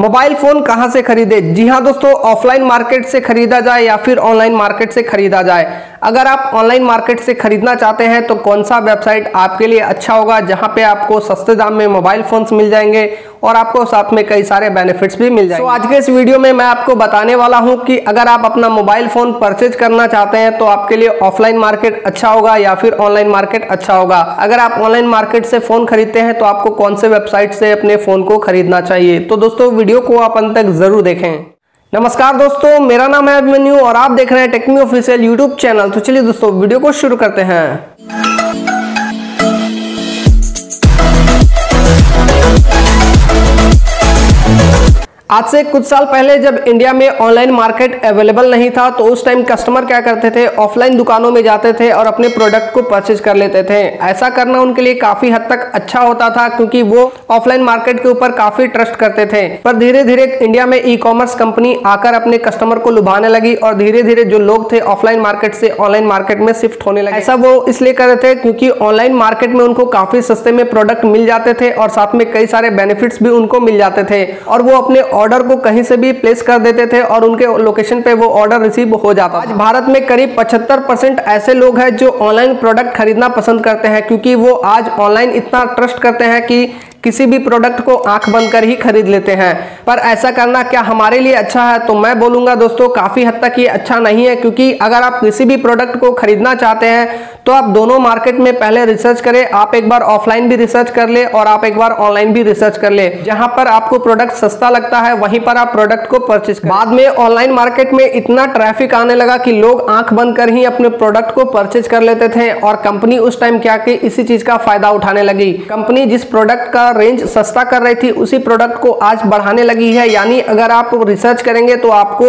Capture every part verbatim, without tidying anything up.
Mobile phone कहां से खरीदे? जी हां दोस्तों, ऑफलाइन मार्केट से खरीदा जाए या फिर ऑनलाइन मार्केट से खरीदा जाए। अगर आप ऑनलाइन मार्केट से खरीदना चाहते हैं तो कौन सा वेबसाइट आपके लिए अच्छा होगा जहां पे आपको सस्ते दाम में मोबाइल फोन्स मिल जाएंगे और आपको साथ में कई सारे बेनिफिट्स भी मिल जाएंगे। तो आज के इस वीडियो में मैं आपको बताने वाला हूं कि अगर आप अपना मोबाइल फोन परचेज करना चाहते हैं तो आपके लिए ऑफलाइन मार्केट अच्छा होगा या फिर ऑनलाइन मार्केट अच्छा होगा। अगर आप ऑनलाइन मार्केट से फोन खरीदते हैं तो आपको कौन से वेबसाइट से अपने फोन को खरीदना चाहिए। तो दोस्तों वीडियो को आप अंत तक जरूर देखें। नमस्कार दोस्तों, मेरा नाम है अभिमन्यु और आप देख रहे हैं tech me official YouTube channel. तो चलिए दोस्तों वीडियो को शुरू करते हैं। आज से कुछ साल पहले जब इंडिया में ऑनलाइन मार्केट अवेलेबल नहीं था तो उस टाइम कस्टमर क्या करते थे, ऑफलाइन दुकानों में जाते थे और अपने प्रोडक्ट को परचेज कर लेते थे। ऐसा करना उनके लिए काफी हद तक अच्छा होता था क्योंकि वो ऑफलाइन मार्केट के ऊपर काफी ट्रस्ट करते थे। पर धीरे धीरे इंडिया में ई कॉमर्स कंपनी आकर अपने कस्टमर को लुभाने लगी और धीरे धीरे जो लोग थे ऑफलाइन मार्केट से ऑनलाइन मार्केट में शिफ्ट होने लगे। ऐसा वो इसलिए कर रहे थे क्योंकि ऑनलाइन मार्केट में उनको काफी सस्ते में प्रोडक्ट मिल जाते थे और साथ में कई सारे बेनिफिट्स भी उनको मिल जाते थे और वो अपने ऑर्डर को कहीं से भी प्लेस कर देते थे और उनके लोकेशन पे वो ऑर्डर रिसीव हो जाता। आज भारत में करीब पचहत्तर परसेंट ऐसे लोग हैं जो ऑनलाइन प्रोडक्ट खरीदना पसंद करते हैं क्योंकि वो आज ऑनलाइन इतना ट्रस्ट करते हैं कि किसी भी प्रोडक्ट को आंख बंद कर ही खरीद लेते हैं। पर ऐसा करना क्या हमारे लिए अच्छा है? तो मैं बोलूंगा दोस्तों काफ़ी हद तक ये अच्छा नहीं है क्योंकि अगर आप किसी भी प्रोडक्ट को खरीदना चाहते हैं तो आप दोनों मार्केट में पहले रिसर्च करें। आप एक बार ऑफलाइन भी रिसर्च कर ले और आप एक बार ऑनलाइन भी रिसर्च कर ले। जहां पर आपको प्रोडक्ट सस्ता लगता है वहीं पर आप प्रोडक्ट को परचेज करें। बाद में ऑनलाइन मार्केट में इतना ट्रैफिक आने लगा कि लोग आंख बंद कर ही अपने प्रोडक्ट को परचेज कर लेते थे और कंपनी उस टाइम क्या कि इसी चीज का फायदा उठाने लगी। कंपनी जिस प्रोडक्ट का रेंज सस्ता कर रही थी उसी प्रोडक्ट को आज बढ़ाने लगी है। यानी अगर आप रिसर्च करेंगे तो आपको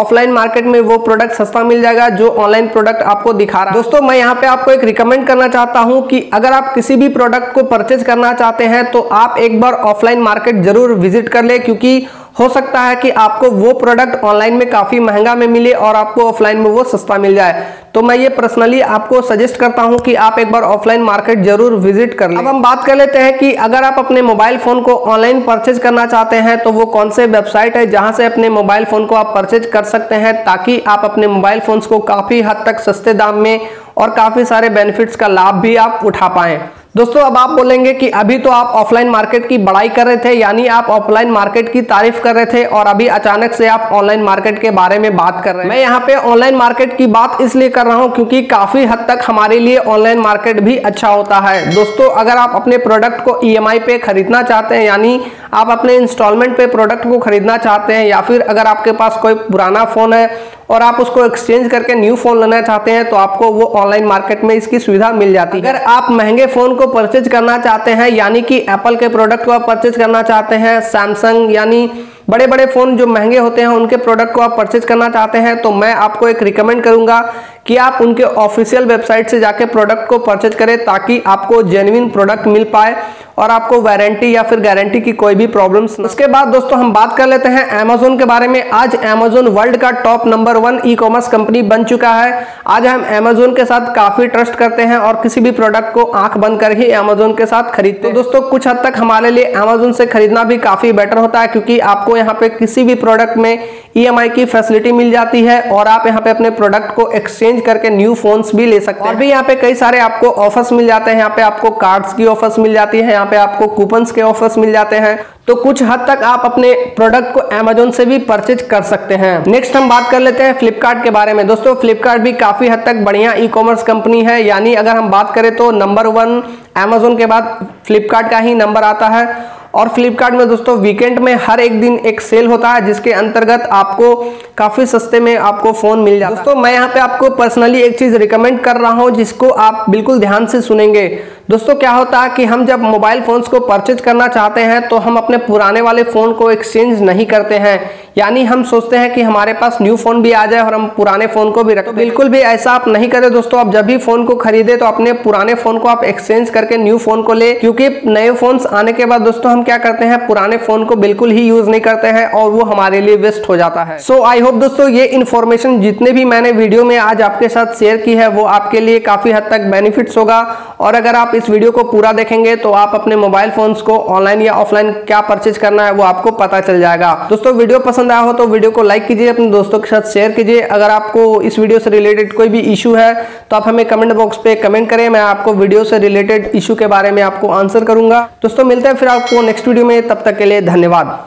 ऑफलाइन मार्केट में वो प्रोडक्ट सस्ता मिल जाएगा जो ऑनलाइन प्रोडक्ट आपको दिखा रहा है। दोस्तों मैं यहाँ पे आपको एक रिकमेंड करना चाहता हूँ कि अगर आप किसी भी प्रोडक्ट को परचेज करना चाहते हैं तो आप एक बार ऑफलाइन मार्केट जरूर विजिट कर ले क्योंकि हो सकता है कि आपको वो प्रोडक्ट ऑनलाइन में काफ़ी महंगा में मिले और आपको ऑफलाइन में वो सस्ता मिल जाए। तो मैं ये पर्सनली आपको सजेस्ट करता हूं कि आप एक बार ऑफलाइन मार्केट जरूर विजिट कर लें। अब हम बात कर लेते हैं कि अगर आप अपने मोबाइल फ़ोन को ऑनलाइन परचेज करना चाहते हैं तो वो कौन से वेबसाइट है जहां से अपने मोबाइल फ़ोन को आप परचेज कर सकते हैं ताकि आप अपने मोबाइल फ़ोन्स को काफ़ी हद तक सस्ते दाम में और काफ़ी सारे बेनिफिट्स का लाभ भी आप उठा पाएँ। दोस्तों अब आप बोलेंगे कि अभी तो आप ऑफलाइन मार्केट की बड़ाई कर रहे थे, यानी आप ऑफलाइन मार्केट की तारीफ कर रहे थे और अभी अचानक से आप ऑनलाइन मार्केट के बारे में बात कर रहे हैं। मैं यहाँ पे ऑनलाइन मार्केट की बात इसलिए कर रहा हूँ क्योंकि काफ़ी हद तक हमारे लिए ऑनलाइन मार्केट भी अच्छा होता है। दोस्तों अगर आप अपने प्रोडक्ट को ई एम आई पे खरीदना चाहते हैं, यानी आप अपने इंस्टॉलमेंट पे प्रोडक्ट को खरीदना चाहते हैं, या फिर अगर आपके पास कोई पुराना फ़ोन है और आप उसको एक्सचेंज करके न्यू फ़ोन लेना चाहते हैं तो आपको वो ऑनलाइन मार्केट में इसकी सुविधा मिल जाती है। अगर आप महंगे फ़ोन को परचेज करना चाहते हैं, यानी कि एप्पल के प्रोडक्ट को आप परचेज करना चाहते हैं, सैमसंग यानी बड़े बड़े फ़ोन जो महंगे होते हैं उनके प्रोडक्ट को आप परचेज करना चाहते हैं तो मैं आपको एक रिकमेंड करूंगा कि आप उनके ऑफिशियल वेबसाइट से जाके प्रोडक्ट को परचेज करें ताकि आपको जेन्युइन प्रोडक्ट मिल पाए और आपको वारंटी या फिर गारंटी की कोई भी प्रॉब्लम्स। उसके बाद दोस्तों हम बात कर लेते हैं अमेजोन के बारे में। आज अमेजोन वर्ल्ड का top number one e commerce company बन चुका है। आज हम अमेजोन के साथ काफ़ी ट्रस्ट करते हैं और किसी भी प्रोडक्ट को आंख बंद कर ही अमेजोन के साथ खरीदते हैं। तो दोस्तों कुछ हद तक हमारे लिए अमेजोन से खरीदना भी काफ़ी बेटर होता है क्योंकि आपको यहाँ पे किसी भी प्रोडक्ट में ई एम आई की फैसिलिटी मिल जाती है और आप यहाँ पे अपने प्रोडक्ट को एक्सचेंज करके न्यू फोन्स भी ले सकते हैं। और भी यहाँ पे कई सारे आपको ऑफर्स मिल जाते हैं। यहाँ पे आपको कार्ड्स की ऑफर्स मिल जाती है, यहाँ पे आपको कूपन्स के ऑफर्स मिल जाते हैं। तो कुछ हद तक आप अपने प्रोडक्ट को अमेजोन से भी परचेज कर सकते हैं। नेक्स्ट हम बात कर लेते हैं फ्लिपकार्ट के बारे में। दोस्तों फ्लिपकार्ट भी काफ़ी हद तक बढ़िया ई कॉमर्स कंपनी है, यानी अगर हम बात करें तो नंबर वन अमेजोन के बाद फ्लिपकार्ट का ही नंबर आता है। और फ्लिपकार्ट में दोस्तों वीकेंड में हर एक दिन एक सेल होता है जिसके अंतर्गत आपको काफ़ी सस्ते में आपको फ़ोन मिल जाता है। दोस्तों मैं यहाँ पे आपको पर्सनली एक चीज़ रिकमेंड कर रहा हूँ जिसको आप बिल्कुल ध्यान से सुनेंगे। दोस्तों क्या होता है कि हम जब मोबाइल फ़ोन्स को परचेज करना चाहते हैं तो हम अपने पुराने वाले फ़ोन को एक्सचेंज नहीं करते हैं, यानी हम सोचते हैं कि हमारे पास न्यू फोन भी आ जाए और हम पुराने फोन को भी रखें। तो बिल्कुल भी ऐसा आप नहीं करें दोस्तों। आप जब भी फोन को खरीदे तो अपने पुराने फोन को आप एक्सचेंज करके न्यू फोन को ले, क्योंकि नए फोन आने के बाद दोस्तों हम क्या करते हैं, पुराने फोन को बिल्कुल ही यूज नहीं करते हैं और वो हमारे लिए वेस्ट हो जाता है। सो आई होप दोस्तों ये इन्फॉर्मेशन जितने भी मैंने वीडियो में आज आपके साथ शेयर की है वो आपके लिए काफी हद तक बेनिफिट्स होगा। और अगर आप इस वीडियो को पूरा देखेंगे तो आप अपने मोबाइल फोन को ऑनलाइन या ऑफलाइन क्या परचेज करना है वो आपको पता चल जाएगा। दोस्तों वीडियो पसंद आया हो तो वीडियो को लाइक कीजिए, अपने दोस्तों के साथ शेयर कीजिए। अगर आपको इस वीडियो से रिलेटेड कोई भी इशू है तो आप हमें कमेंट बॉक्स पे कमेंट करें, मैं आपको वीडियो से रिलेटेड इशू के बारे में आपको आंसर करूंगा। दोस्तों मिलते हैं फिर आपको नेक्स्ट वीडियो में, तब तक के लिए धन्यवाद।